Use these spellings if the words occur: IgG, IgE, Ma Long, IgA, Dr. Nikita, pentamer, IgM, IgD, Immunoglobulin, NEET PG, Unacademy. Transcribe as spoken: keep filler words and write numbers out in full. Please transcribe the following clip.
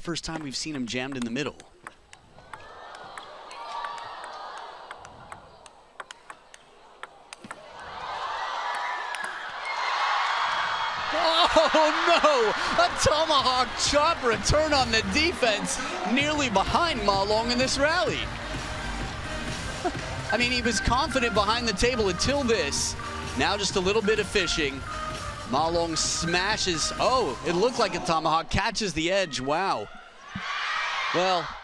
the first time we've seen him jammed in the middle. Oh no, a tomahawk chop return on the defense, nearly behind Ma Long in this rally. I mean, he was confident behind the table until this. Now just a little bit of fishing. Ma Long smashes, oh, it looked like a tomahawk, catches the edge, wow. Well.